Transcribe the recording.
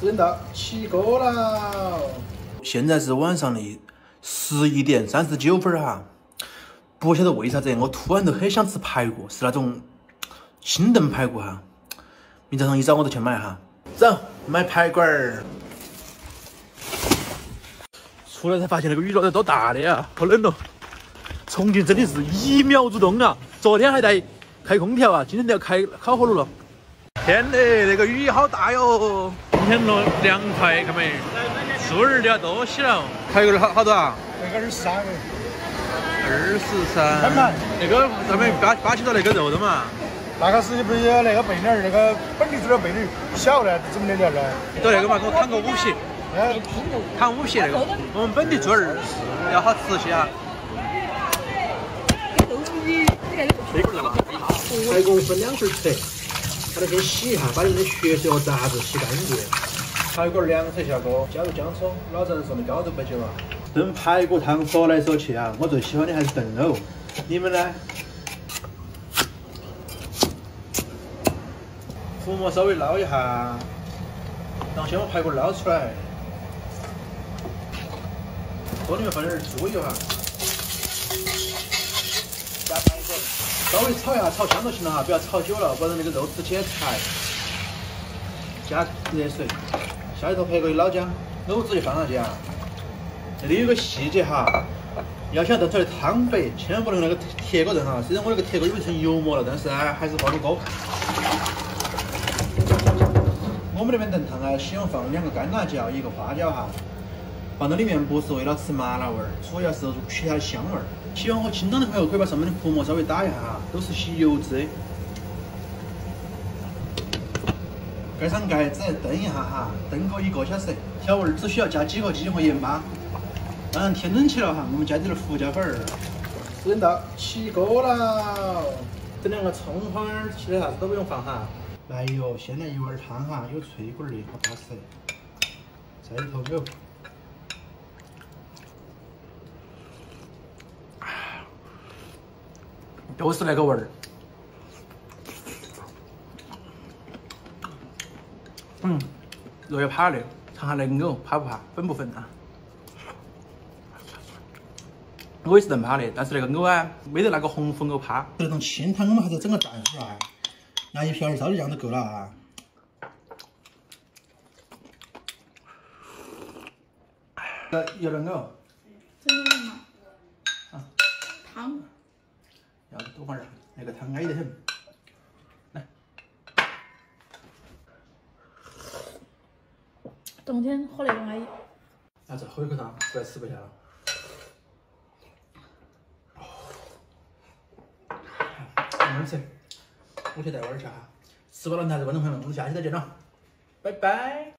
时间到，起锅了。现在是晚上的11:39哈。不晓得为啥子，我突然都很想吃排骨，是那种清炖排骨哈。明早上一早我就去买哈。走，买排骨儿。出来才发现那个雨落得多大的呀，好冷哦。重庆真的是一秒入冬啊！昨天还在开空调啊，今天都要开烤火炉了。 天嘞，那个雨好大哟！今天落凉快，看没？猪儿都要多些了。排骨好多啊？那个23。23。看嘛，那个上面扒起了那个肉的嘛。那个是不是有那个背脸儿？那个本地猪的背脸小呢，整不了了。都那个嘛，给我砍个5皮。砍5皮那个。我们本地猪儿要好吃些啊。水果了嘛？排骨分2份吃。 把它先洗一下，把里面的血水和杂质洗干净。排骨凉水下锅，加入姜葱。老丈人送的高度白酒啊。炖排骨汤说来说去啊，我最喜欢的还是炖肉。你们呢？浮沫稍微捞一下，然后先把排骨捞出来。锅里面放点猪油哈。加排骨。 稍微炒一下，炒香就行了哈，不要炒久了，不然那个肉质解柴。加热水，下一头排骨的老姜、藕子就放上去啊。这里有个细节哈，要想炖出来汤白，千万不能那个铁锅炖哈。虽然我那个铁锅有一层油膜了，但是呢还是放不够。我们那边炖汤啊，喜欢放2个干辣椒，1个花椒哈。 放到里面不是为了吃麻辣味儿，主要是取它的香味儿。喜欢喝清汤的朋友可以把上面的浮沫稍微打一下哈，都是吸油脂的。盖上盖子炖一下哈，炖个1个小时。调味儿只需要加几个鸡和盐巴。当然天冷起了哈，我们加点胡椒粉儿。时间到，起锅了。整2个葱花儿，其他啥子都不用放哈。来哟，先来1碗汤哈，有脆骨儿的，好巴适。再一头肉。 就是那个味儿，肉要趴的，尝下那个藕趴不趴，粉不粉啊？我也是能趴的，但是那个藕啊，没得那个红腐藕趴。这种清汤我们还是整个蛋糊啊，拿一瓢儿烧的酱就够了啊。要那个？真的吗？啊，汤。 要多放点，那个汤安逸得很。来，冬天喝那种安逸。那再喝一口汤，实在吃不下了。慢慢吃，我去带娃儿去哈。吃饱了，你还是观众朋友们，我们下期再见了，拜拜。